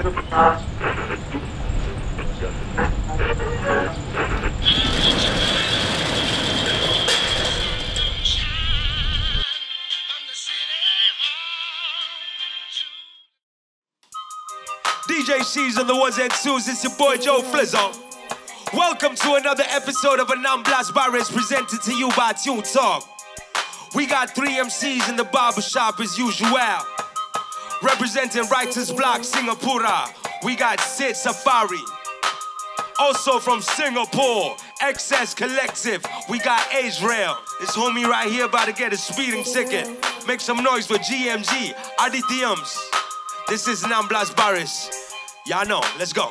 DJ C's on the ones and twos, it's your boy Joe Flizzow. Welcome to another episode of Namblas Baris presented to you by Tune Talk. We got three MCs in the barbershop as usual. Representing Writers Block Singapura, we got Sid Safari. Also from Singapore, XS Collective, we got Azrael. This homie right here about to get a speeding ticket. Make some noise for GMG, Aditiums. This is Namblas Baris. Y'all know, let's go.